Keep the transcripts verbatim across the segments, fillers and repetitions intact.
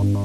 Would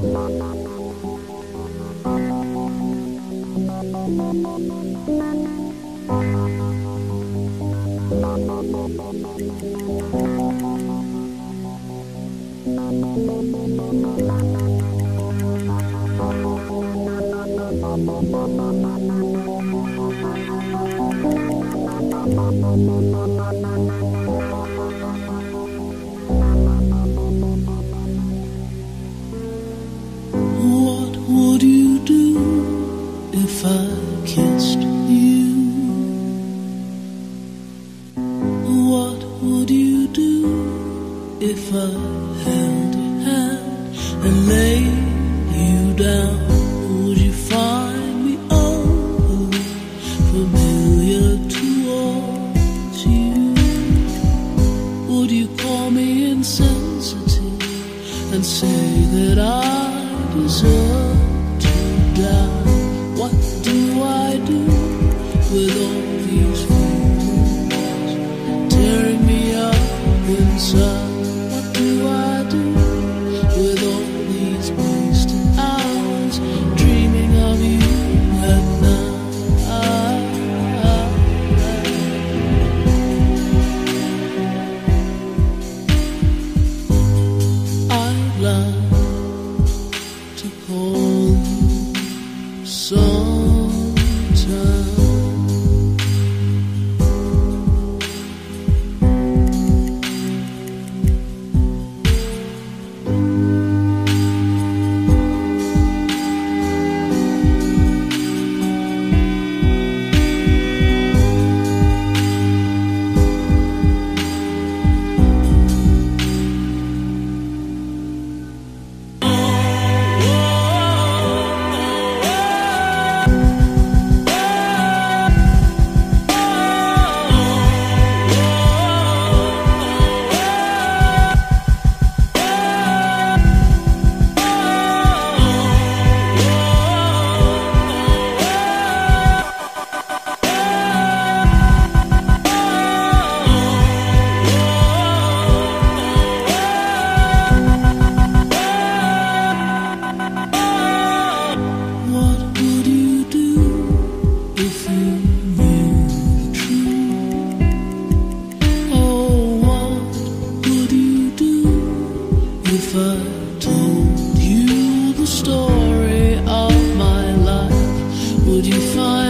you find